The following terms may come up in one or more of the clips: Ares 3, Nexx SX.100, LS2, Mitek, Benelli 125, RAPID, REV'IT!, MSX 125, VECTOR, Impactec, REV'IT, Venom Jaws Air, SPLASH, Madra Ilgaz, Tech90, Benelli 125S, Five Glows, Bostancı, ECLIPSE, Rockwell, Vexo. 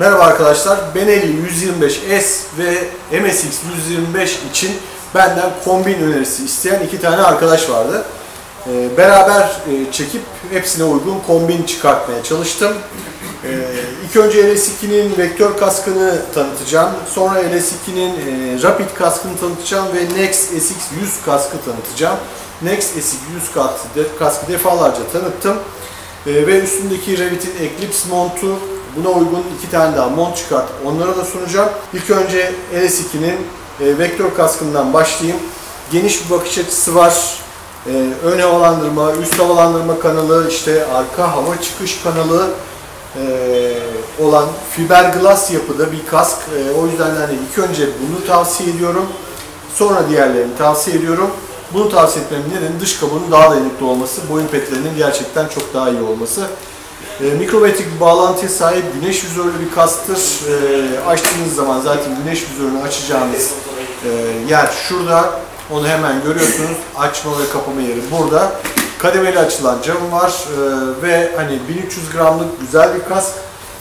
Merhaba arkadaşlar, Benelli 125S ve MSX 125 için benden kombin önerisi isteyen iki tane arkadaş vardı. Beraber çekip hepsine uygun kombin çıkartmaya çalıştım. İlk önce LS2'nin Vector kaskını tanıtacağım, sonra LS2'nin Rapid kaskını tanıtacağım ve Nexx SX.100 kaskı tanıtacağım. Nexx SX.100 kaskı defalarca tanıttım ve üstündeki REV'IT!'in Eclipse montu, buna uygun iki tane daha mont çıkartıp onlara da sunacağım. İlk önce LS2'nin Vector kaskından başlayayım. Geniş bir bakış açısı var. Ön havalandırma, üst havalandırma kanalı, işte arka hava çıkış kanalı olan fiberglass yapıda bir kask. O yüzden hani ilk önce bunu tavsiye ediyorum. Sonra diğerlerini tavsiye ediyorum. Bunu tavsiye etmemin nedeni dış kabuğunun daha dayanıklı olması, boyun petlerinin gerçekten çok daha iyi olması. Mikrometrik bir bağlantıya sahip güneş vizörlü bir kasktır. Açtığınız zaman zaten güneş vizörünü açacağınız yer şurada. Onu hemen görüyorsunuz. Açma ve kapama yeri burada. Kademeli açılan camı var ve hani 1300 gramlık güzel bir kask.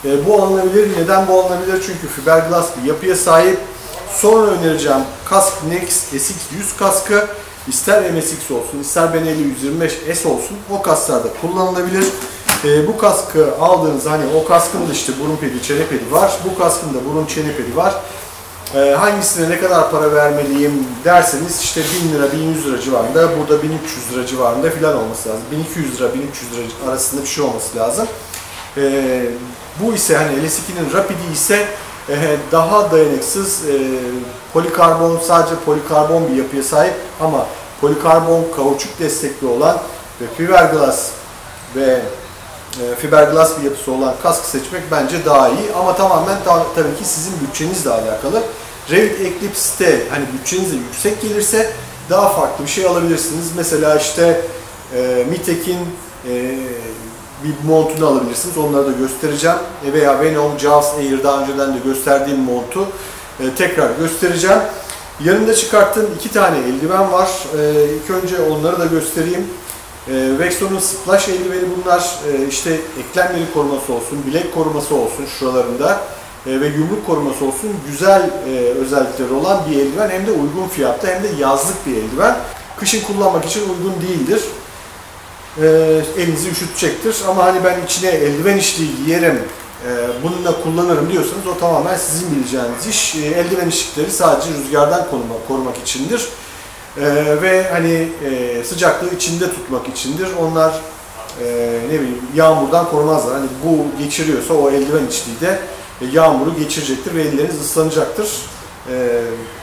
Bu alınabilir. Neden bu alınabilir? Çünkü fiberglass bir yapıya sahip. Sonra önereceğim kask Nexx SX100 kaskı. İster MSX olsun, ister Benelli 125S olsun, o kasklarda kullanılabilir. Bu kaskı aldığınız, hani o kaskın da işte burun pedi, çene pedi var. Bu kaskın da burun çene pedi var. Hangisine ne kadar para vermeliyim derseniz işte 1000 lira, 1100 lira civarında, burada 1300 lira civarında filan olması lazım. 1200 lira, 1300 lira arasında bir şey olması lazım. Bu ise hani LS2'nin Rapid'i ise daha dayanıksız, polikarbon, sadece polikarbon bir yapıya sahip ama polikarbon kauçuk destekli olan ve fiberglass bir yapısı olan kaskı seçmek bence daha iyi, ama tamamen tabii ki sizin bütçenizle alakalı. Revit Eclipse'te hani bütçeniz de yüksek gelirse daha farklı bir şey alabilirsiniz. Mesela işte Mitek'in bir montunu alabilirsiniz. Onları da göstereceğim. Veya Venom Jaws Air, daha önceden de gösterdiğim montu tekrar göstereceğim. Yanında çıkarttığım iki tane eldiven var. İlk önce onları da göstereyim. Vexo'nun splash eldiveni bunlar. İşte eklemleri koruması olsun, bilek koruması olsun şuralarında ve yumruk koruması olsun, güzel özellikleri olan bir eldiven. Hem de uygun fiyatta, hem de yazlık bir eldiven. Kışın kullanmak için uygun değildir. Elinizi üşütecektir, ama hani ben içine eldiven içliği giyerim, bununla kullanırım diyorsanız o tamamen sizin bileceğiniz iş. Eldiven içlikleri sadece rüzgardan korumak içindir. Ve hani sıcaklığı içinde tutmak içindir. Onlar ne bileyim, yağmurdan korumazlar. Hani bu geçiriyorsa o eldiven içliği de yağmuru geçirecektir ve elleriniz ıslanacaktır.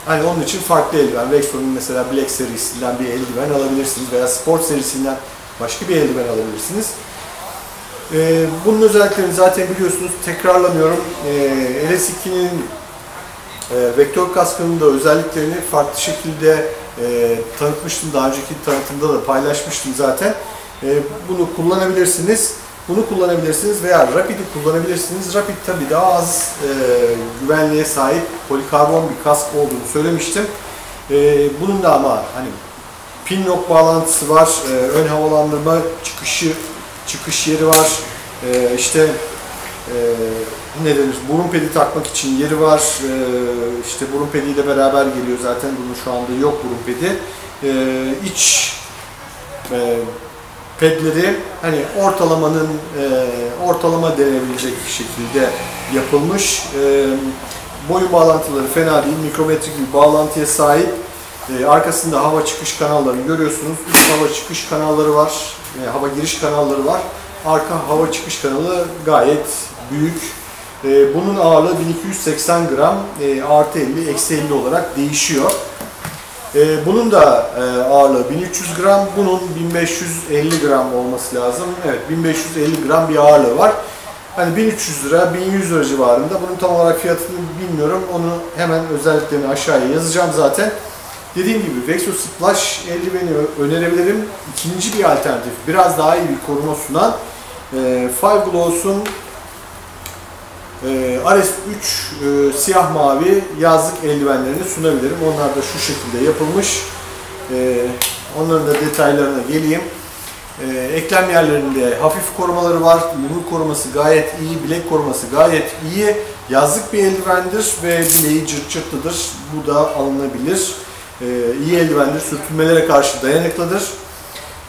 Hani onun için farklı eldiven. Vexo'nun mesela Black serisinden bir eldiven alabilirsiniz veya Sport serisinden başka bir eldiven alabilirsiniz. Bunun özelliklerini zaten biliyorsunuz, tekrarlamıyorum. LS2'nin Vector kaskının da özelliklerini farklı şekilde tanıtmıştım. Daha önceki tanıtımda da paylaşmıştım zaten. Bunu kullanabilirsiniz. Bunu kullanabilirsiniz veya Rapid'i kullanabilirsiniz. Rapid tabi daha az güvenliğe sahip polikarbon bir kask olduğunu söylemiştim. Bunun da ama hani pin lock bağlantısı var, ön havalandırma çıkış yeri var, işte ne denir, burun pedi takmak için yeri var, işte burun pediyle beraber geliyor zaten, bunun şu anda yok burun pedi. İç pedleri hani ortalama denebilecek şekilde yapılmış. Boyun bağlantıları fena değil, mikrometrik bir bağlantıya sahip. Arkasında hava çıkış kanallarını görüyorsunuz. Üst hava çıkış kanalları var, hava giriş kanalları var. Arka hava çıkış kanalı gayet büyük. Bunun ağırlığı 1280 gram, artı 50, eksi 50 olarak değişiyor. Bunun da ağırlığı 1300 gram, bunun 1550 gram olması lazım. Evet, 1550 gram bir ağırlığı var. Hani 1300 lira, 1100 lira civarında. Bunun tam olarak fiyatını bilmiyorum. Onu hemen özelliklerini aşağıya yazacağım zaten. Dediğim gibi Vexo Splash eldiveni önerebilirim. İkinci bir alternatif, biraz daha iyi bir koruma sunan Five Glows'un Ares 3 siyah mavi yazlık eldivenlerini sunabilirim. Onlar da şu şekilde yapılmış. Onların da detaylarına geleyim. Eklem yerlerinde hafif korumaları var. Yumruk koruması gayet iyi. Bilek koruması gayet iyi. Yazlık bir eldivendir ve bileği cırt cırtlıdır. Bu da alınabilir. İyi eldivendir. Sürtünmelere karşı dayanıklıdır.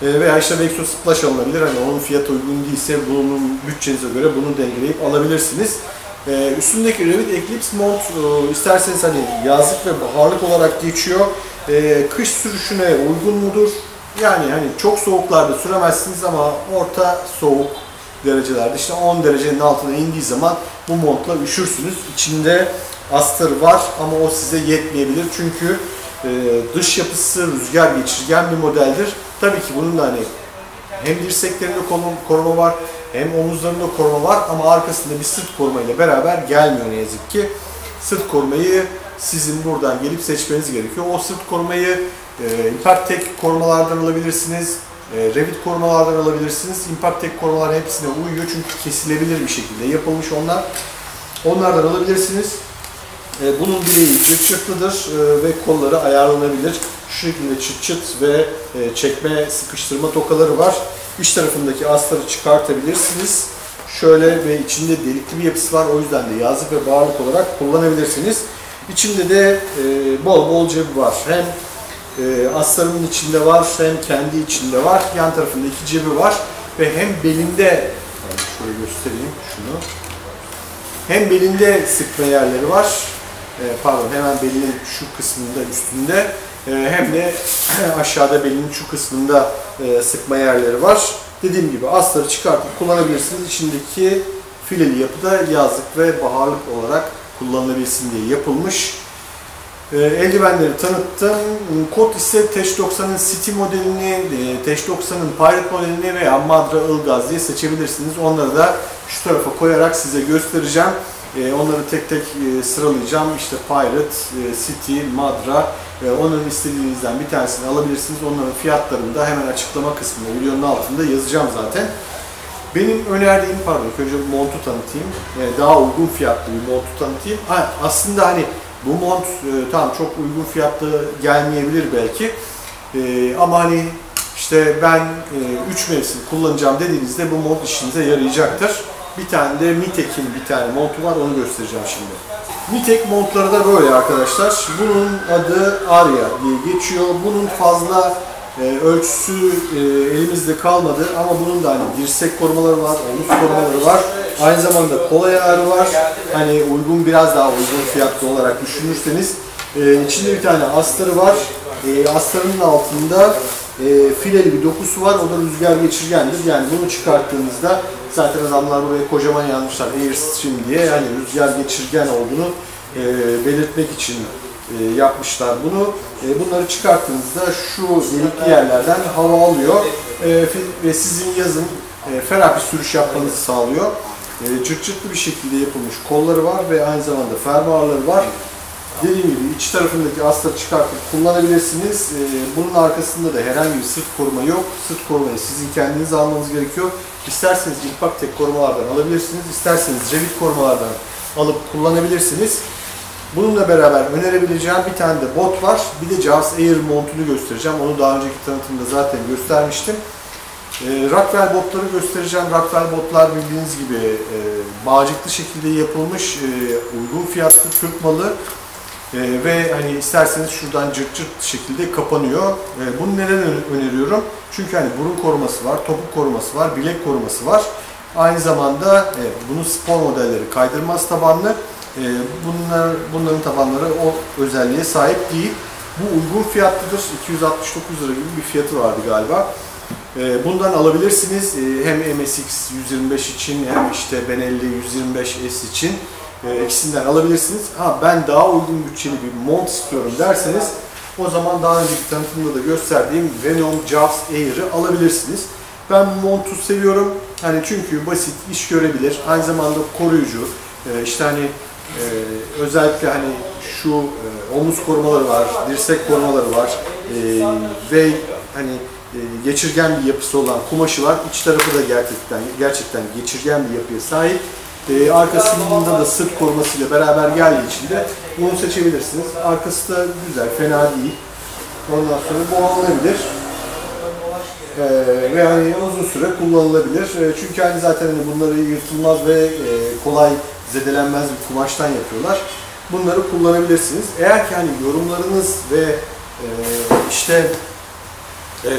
Veya işte Vexo Splash alınabilir. Hani onun fiyatı uygun değilse bunun bütçenize göre bunu dengeleyip alabilirsiniz. Üstündeki Revit Eclipse mont isterseniz hani yazlık ve baharlık olarak geçiyor. Kış sürüşüne uygun mudur? Yani hani çok soğuklarda süremezsiniz ama orta soğuk derecelerde, işte 10 derecenin altına indiği zaman bu montla üşürsünüz. İçinde astır var ama o size yetmeyebilir çünkü dış yapısı rüzgar geçirgen bir modeldir. Tabii ki bunun da hani hem dirseklerinde koruma var, hem omuzlarında koruma var ama arkasında bir sırt koruma ile beraber gelmiyor ne yazık ki. Sırt korumayı sizin buradan gelip seçmeniz gerekiyor. O sırt korumayı Impactec korumalardan alabilirsiniz. Revit korumalardan alabilirsiniz. Impactec korumalar hepsine uyuyor çünkü kesilebilir bir şekilde yapılmış onlar. Onlardan alabilirsiniz. Bunun bileği çıt çıtlıdır ve kolları ayarlanabilir. Şu şekilde çıt çıt ve çekme, sıkıştırma tokaları var. İç tarafındaki astarı çıkartabilirsiniz. Şöyle ve içinde delikli bir yapısı var. O yüzden de yazlık ve baharlık olarak kullanabilirsiniz. İçinde de bol bol cebi var. Hem astarının içinde var, hem kendi içinde var. Yan tarafında iki cebi var ve hem belinde, şöyle göstereyim şunu. Hem belinde sıkma yerleri var. Pardon, hemen belinin şu kısmında üstünde, hem de aşağıda belinin şu kısmında sıkma yerleri var. Dediğim gibi astarı çıkartıp kullanabilirsiniz. İçindeki fileli yapıda yazlık ve baharlık olarak kullanılabilsin diye yapılmış. Eldivenleri tanıttım. Kod ise Tech90'ın City modelini, Tech90'ın Pirate modelini veya Madra Ilgaz diye seçebilirsiniz. Onları da şu tarafa koyarak size göstereceğim. Onları tek tek sıralayacağım. İşte Pirate, City, Madra. Onların istediğinizden bir tanesini alabilirsiniz. Onların fiyatlarını da hemen açıklama kısmında, videonun altında yazacağım zaten. Benim önerdiğim, pardon, önce montu tanıtayım. Daha uygun fiyatlı bir montu tanıtayım. Aslında hani bu mont tam çok uygun fiyatlı gelmeyebilir belki. Ama hani işte ben 3 mevsim kullanacağım dediğinizde bu mont işinize yarayacaktır. Bir tane de Mitek'in bir tane montu var, onu göstereceğim şimdi. Mitek montları da böyle arkadaşlar. Bunun adı Aria diye geçiyor. Bunun fazla ölçüsü elimizde kalmadı ama bunun da hani dirsek korumaları var, omuz korumaları var. Aynı zamanda kol ayarı var. Hani uygun, biraz daha uygun fiyatlı olarak düşünürseniz. İçinde bir tane astarı var. Astarının altında fileli bir dokusu var. O da rüzgar geçirgendir. Yani bunu çıkarttığınızda zaten adamlar buraya kocaman yazmışlar Ares 3 diye. Yani rüzgar geçirgen olduğunu belirtmek için yapmışlar bunu. Bunları çıkarttığınızda şu delikli yerlerden hava alıyor ve sizin yazın ferah bir sürüş yapmanızı sağlıyor. Cırtcırtlı bir şekilde yapılmış kolları var ve aynı zamanda fermuarları var. Dediğim gibi iç tarafındaki astarı çıkartıp kullanabilirsiniz. Bunun arkasında da herhangi bir sırt koruma yok. Sırt korumayı sizin kendiniz almanız gerekiyor. İsterseniz Impactec korumalardan alabilirsiniz. İsterseniz Revit korumalardan alıp kullanabilirsiniz. Bununla beraber önerebileceğim bir tane de bot var. Bir de Jaws Air montunu göstereceğim. Onu daha önceki tanıtımda zaten göstermiştim. Rockwell botları göstereceğim. Rockwell botlar bildiğiniz gibi bağcıklı şekilde yapılmış, uygun fiyatlı Türk malı ve hani isterseniz şuradan cırt cırt şekilde kapanıyor. Bunu neden öneriyorum? Çünkü hani burun koruması var, topuk koruması var, bilek koruması var. Aynı zamanda bunun spor modelleri kaydırmaz tabanlı. Bunların tabanları o özelliğe sahip değil. Bu uygun fiyatlıdır. 269 lira gibi bir fiyatı vardı galiba. Bundan alabilirsiniz. Hem MSX 125 için hem işte Benelli 125S için ikisinden alabilirsiniz. Ben daha uygun bütçeli bir mont istiyorum derseniz o zaman daha önceki tanıtımda da gösterdiğim Venom Jaws Air'ı alabilirsiniz. Ben bu montu seviyorum. Hani çünkü basit, iş görebilir. Aynı zamanda koruyucu. İşte hani özellikle hani şu omuz korumaları var, dirsek korumaları var ve hani geçirgen bir yapısı olan kumaşı var. İç tarafı da gerçekten geçirgen bir yapıya sahip. Arkasında da sırt korumasıyla beraber geldiği için de bunu seçebilirsiniz. Arkası da güzel, fena değil. Ondan sonra bu alınabilir. Ve hani uzun süre kullanılabilir. Çünkü hani zaten bunları yırtılmaz ve kolay zedelenmez bir kumaştan yapıyorlar. Bunları kullanabilirsiniz. Eğer ki hani yorumlarınız ve işte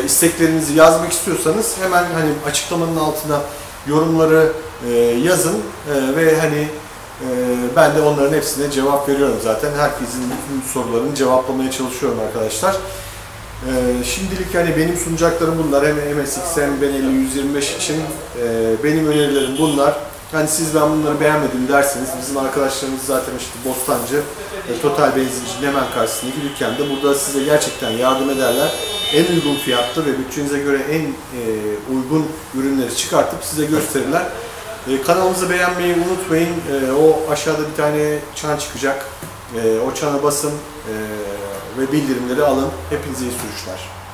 isteklerinizi yazmak istiyorsanız hemen hani açıklamanın altına yorumları yazın ve hani ben de onların hepsine cevap veriyorum zaten. Herkesin bütün sorularını cevaplamaya çalışıyorum arkadaşlar. Şimdilik hani benim sunacaklarım bunlar. Hem MSX hem Benelli 125 için benim önerilerim bunlar. Hani siz ben bunları beğenmedim derseniz bizim arkadaşlarımız zaten işte Bostancı Total Benzinci hemen karşısındaki dükkanda. Burada size gerçekten yardım ederler. En uygun fiyatlı ve bütçenize göre en uygun ürünleri çıkartıp size gösterirler. Kanalımızı beğenmeyi unutmayın. O aşağıda bir tane çan çıkacak. O çana basın ve bildirimleri alın. Hepinize iyi sürüşler.